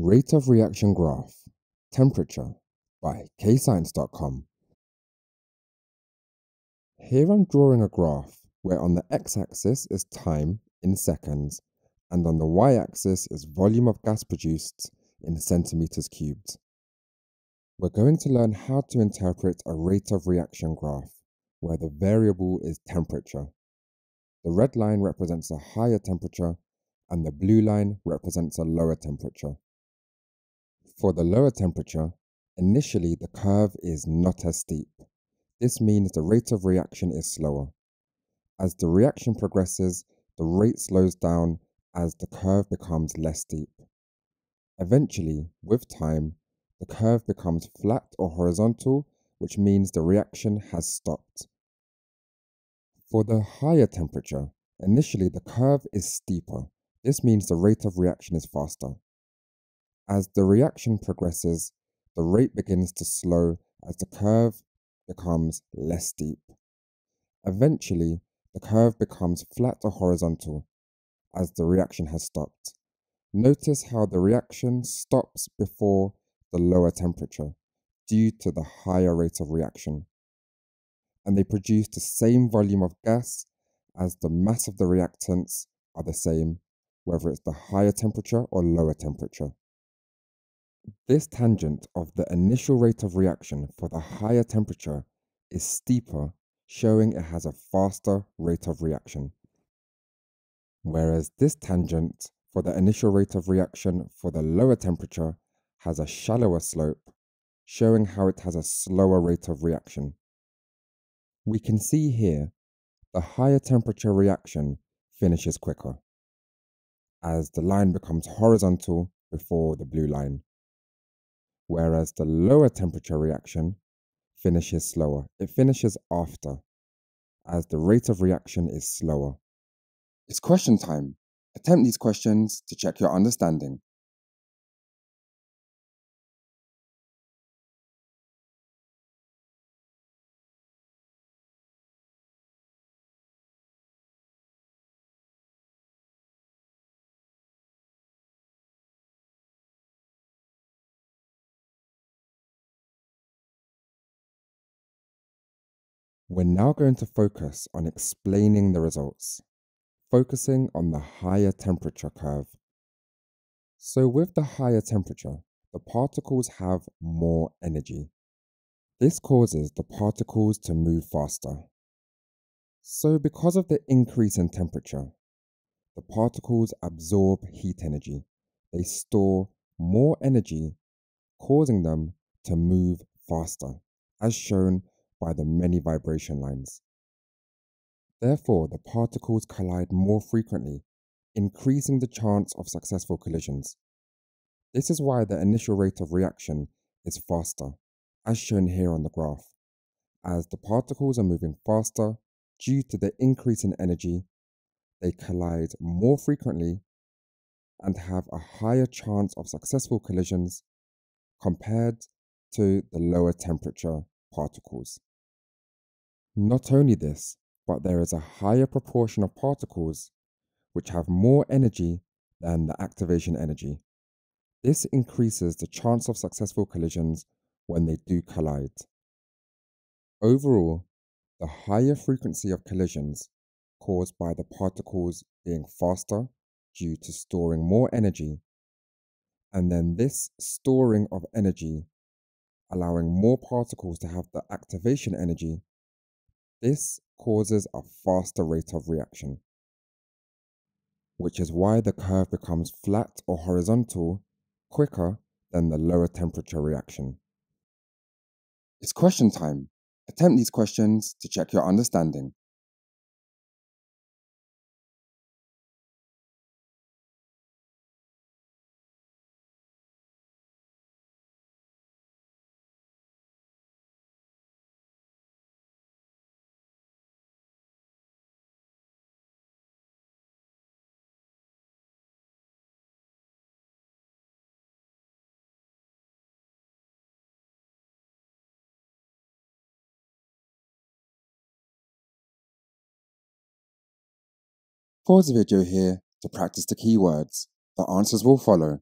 Rate of reaction graph, temperature, by KayScience.com. Here I'm drawing a graph where on the x-axis is time in seconds and on the y-axis is volume of gas produced in centimeters cubed. We're going to learn how to interpret a rate of reaction graph where the variable is temperature. The red line represents a higher temperature and the blue line represents a lower temperature. For the lower temperature, initially the curve is not as steep. This means the rate of reaction is slower. As the reaction progresses, the rate slows down as the curve becomes less steep. Eventually, with time, the curve becomes flat or horizontal, which means the reaction has stopped. For the higher temperature, initially the curve is steeper. This means the rate of reaction is faster. As the reaction progresses, the rate begins to slow as the curve becomes less steep. Eventually, the curve becomes flat or horizontal as the reaction has stopped. Notice how the reaction stops before the lower temperature due to the higher rate of reaction. And they produce the same volume of gas as the mass of the reactants are the same, whether it's the higher temperature or lower temperature. This tangent of the initial rate of reaction for the higher temperature is steeper, showing it has a faster rate of reaction. Whereas this tangent for the initial rate of reaction for the lower temperature has a shallower slope, showing how it has a slower rate of reaction. We can see here the higher temperature reaction finishes quicker, as the line becomes horizontal before the blue line. Whereas the lower temperature reaction finishes slower. It finishes after, as the rate of reaction is slower. It's question time. Attempt these questions to check your understanding. We're now going to focus on explaining the results, focusing on the higher temperature curve. So with the higher temperature, the particles have more energy. This causes the particles to move faster. So because of the increase in temperature, the particles absorb heat energy. They store more energy, causing them to move faster, as shown by the many vibration lines. Therefore, the particles collide more frequently, increasing the chance of successful collisions. This is why the initial rate of reaction is faster, as shown here on the graph, as the particles are moving faster due to the increase in energy. They collide more frequently and have a higher chance of successful collisions compared to the lower temperature particles. Not only this, but there is a higher proportion of particles which have more energy than the activation energy. This increases the chance of successful collisions when they do collide. Overall, the higher frequency of collisions caused by the particles being faster due to storing more energy, and then this storing of energy allowing more particles to have the activation energy, this causes a faster rate of reaction, which is why the curve becomes flat or horizontal quicker than the lower temperature reaction. It's question time. Attempt these questions to check your understanding. Pause the video here to practice the keywords. The answers will follow.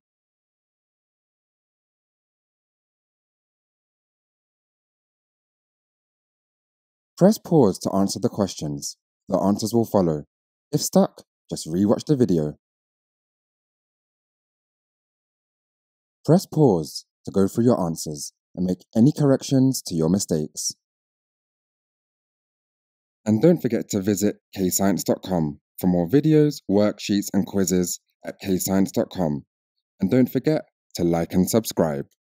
Press pause to answer the questions. The answers will follow. If stuck, just re-watch the video. Press pause to go through your answers and make any corrections to your mistakes. And don't forget to visit KayScience.com for more videos, worksheets and quizzes at KayScience.com. And don't forget to like and subscribe.